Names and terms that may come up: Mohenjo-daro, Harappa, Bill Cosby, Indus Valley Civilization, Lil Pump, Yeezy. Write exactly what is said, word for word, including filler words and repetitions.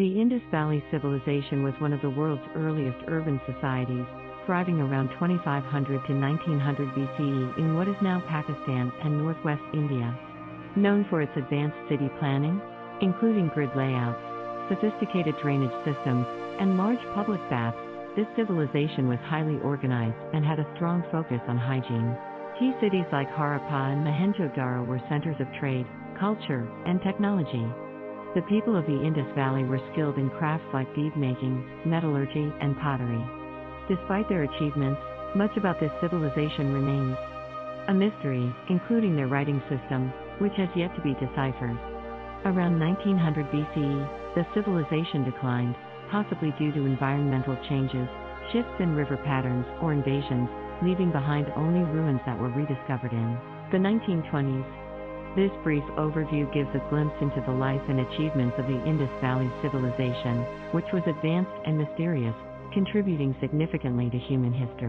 The Indus Valley Civilization was one of the world's earliest urban societies, thriving around twenty-five hundred to nineteen hundred B C E in what is now Pakistan and northwest India. Known for its advanced city planning, including grid layouts, sophisticated drainage systems, and large public baths, this civilization was highly organized and had a strong focus on hygiene. Key cities like Harappa and Mohenjo-daro were centers of trade, culture, and technology. The people of the Indus Valley were skilled in crafts like bead making, metallurgy, and pottery. Despite their achievements, much about this civilization remains a mystery, including their writing system, which has yet to be deciphered. Around nineteen hundred B C E, the civilization declined, possibly due to environmental changes, shifts in river patterns, or invasions, leaving behind only ruins that were rediscovered in the nineteen twenties. This brief overview gives a glimpse into the life and achievements of the Indus Valley Civilization, which was advanced and mysterious, contributing significantly to human history.